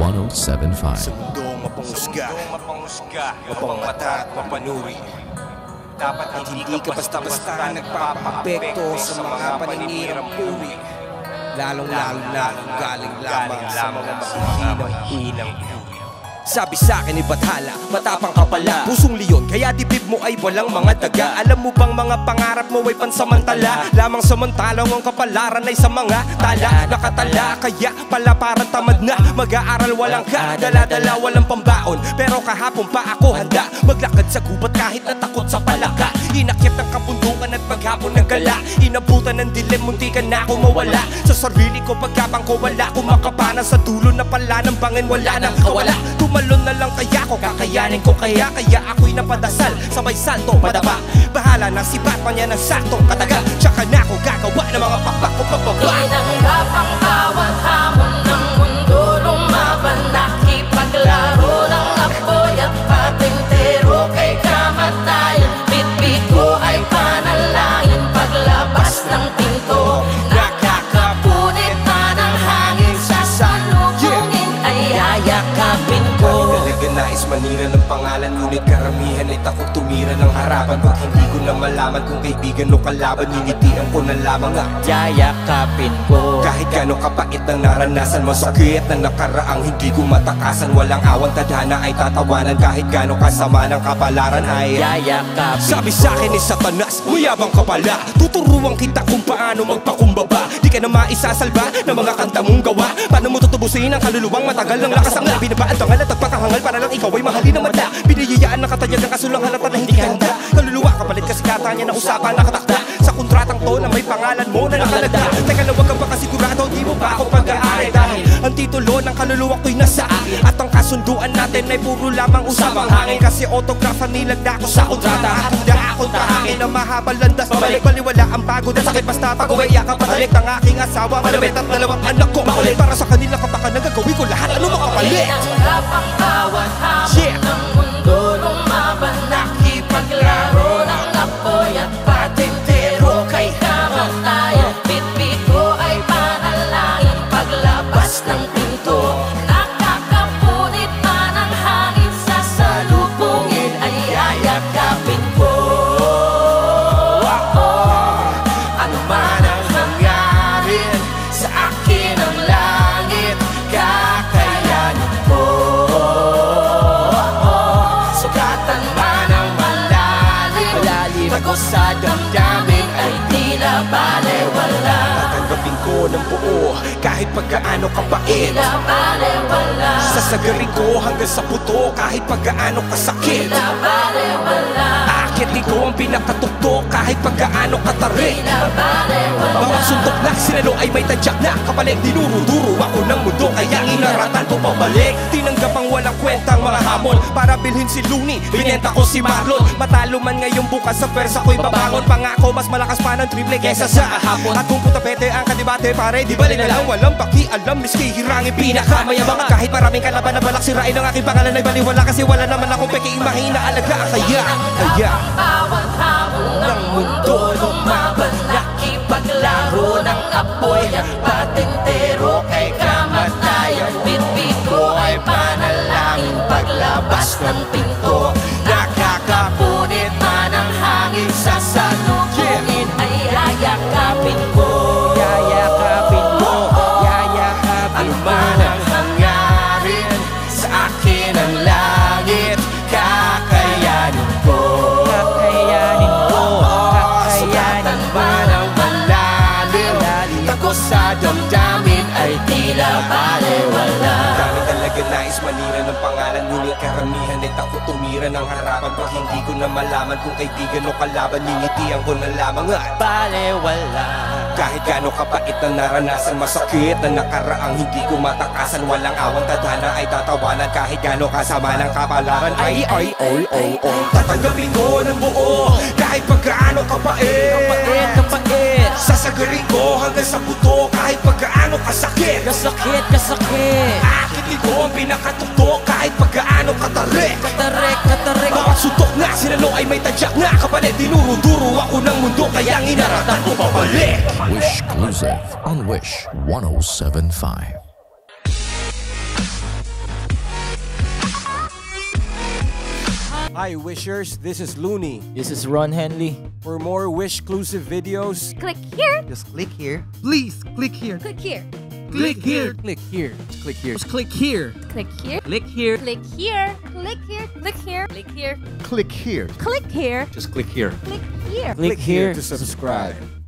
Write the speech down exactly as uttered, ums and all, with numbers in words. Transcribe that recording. one oh seven point five. Sundong mapangusga, mapangmatag, mapanuri. Dapat ay hindi ka basta-basta nagpapapekto sa mga paninirang puri. Lalong-lalong na galing lamang sa mga masinang-inang puri. Sabi sa'kin ibathala, matapang ka pala. Pusong leon, kaya dibdib mo ay walang mga daga. Alam mo bang mga pangarap mo ay pansamantala? Lamang samantalang ang kapalaran ay sa mga tala. Nakatala, kaya pala parang tamad na. Mag-aaral walang ka, dala-dala walang pambaon. Pero kahapon pa ako handa, maglakad sa gubat kahit natakot sa palaka. Inakyat ng kabundukan at maghapon ng gala. Inabutan ng dilim, munti ka na ako mawala. Sa sarili ko, pagkabang ko, wala akong makapana. Sa dulo na pala ng bangin, wala nang kawala. Malon na lang kaya ko, kakayanin ko kaya. Kaya ako'y napadasal, sabay santo madaba. Bahala na si Batman yan ang saktong kataga. Tsaka na ako gagawa ng mga pakpak ko papaba. Pinanghirap ang bawat hamon ng mundo. Lumaban, nakipaglaro ng apoy at patintero kay kamatayan. Bitbit ko ay panalangin paglabas ng pinto. Nakakapunit na ng hangin sa salubungin ay hayakapin. Nais manira ng pangalan, ngunit karamihan ay takot tumira ng harapan. Pag hindi ko na malaman kung kaibigan o kalaban, ninitian ko na lamang at yayakapin ko. Kahit gano'ng kapait ang naranasan, masakit na nakaraang hindi ko matakasan. Walang awang tadhana ay tatawanan, kahit gano'ng kasama ng kapalaran ay yayakapin ko. Sabi sa'kin ni Satanas, mayabang ka pala. Tuturuan kita kung paano magpakumbaba. Di ka na maisasalba ng mga kanta mong gawa. Paano mo tutubusin ang kaluluwang matagal ng lakas ang labi na baat ang halat at patahangal. Para lang ikaw ay mahalin ng mata. Biniyayaan ng katanyag ng kasulang halata na hindi ka handa. Kaluluwa kapalit kasi kata niya na usapan nakatakda. Sa kontratang to na may pangalan mo na nakalagda. Teka na wag ka baka sigurado, di mo ba ako pag-aari. Dahil ang titulo ng kaluluwa ko'y nasa akin. At ang kasunduan natin ay puro lamang usapang hangin. Kasi autograph ang nilagda ko sa kontrata. At hindi akong tahangin ang mahabang landas. Pabalik baliwala ang pagod at sakit. Basta pag-uwi yakap patalik ng aking asawa. Malawit at dalawang anak ko makulit. Para sa kanila kapaka nagagawin ko lahat. Ano makapalit? Pinanghirap ang bawat hamon ng mundo. Lumaban, nakipaglaro ng apoy at patintero kay kamatayan. Bitbit ko ay panalangin paglabas ng pinto. Nakakapunit man ang hangin sa salubungin ay yayakapin ko. Ano man ang nangyari sa akin ang langit kakayanin ko. Ako sa damdamin ay di na balewala. Tatanggapin ko ng buo kahit pagkaano kapait. Di na balewala. Sasagarin ko hanggang sa puto kahit pagkaano kasakit. Di na balewala. Aakitin ko ang pinakatukto kahit pagkaano katarik. Di na balewala. Bawat suntok na sinalo ay may tadyak na kapalit. Dinuruduro ako ng mundo kaya inaratan ko pabalik. Tinanggap ang walang kwentang mga hamon. Para bilhin si Loonie, binenta ko si Marlon. Matalo man ngayong bukas sa persa ko'y babangon. Pangako mas malakas pa ng triple kesa sa ahapon. At kung putapete ang kadibate pare, di bali na lang. Walang pakialam, miski hirangin pinakamayabang. Kahit maraming kalaban na balak, sirain ang aking pangalan ay baliwala. Kasi wala naman akong peking mahina alaga. Kaya, kaya bawat hamon ng mundo. Lumaban, nakipaglaro ng apoy at patintero kay kamatayan. Bitbit ko ay panalangin paglabas ng pinto. Nakakapunit man ang hangin sa salubungin ay yayakapin ko. Yayakapin ko, yayakapin ko. Ano man ang nangyari sa akin ang langit, kakayanin ko. Kakayanin ko, kakayanin ko. Sugatan man ang malalim, takos sa damdamin ay tila balewala. Nais manira ng pangalan, ngunit karamihan ay takot tumira ng harapan. Pag hindi ko na malaman kung kaibigan o kalaban, ninitian ko na lamang at balewala. Kahit gano'ng kapait na naranasan, masakit na nakaraang hindi ko matakasan. Walang awang tadhana ay tatawanan, kahit gano'ng kasama ng kapalaran ay ay ay ay ay. Tatanggapin ko ng buo kahit pagkaano kapait. Kapait, kapait. Sasagarin ko hanggang sa buto kahit pagkaano kasakit. Kasakit, kasakit. Aakitin ko ang pinakatukto kahit pagkaano katarik. Katarik, katarik. Bawat suntok na sinalo ay may tadyak na kapalit. Dinuruduro ako ng mundo kaya inaratan ko pabalik. Wishclusive on Wish one oh seven point five. Hi Wishers, this is Loonie. This is Ron Henley. For more Wishclusive videos, click here. Just click here. Please click here. Click here. Click here. Click here. Click here. Click here. Click here. Click here. Click here. Click here. Click here. Click here. Click here. Click here. Just click here. Click here. Click here to subscribe.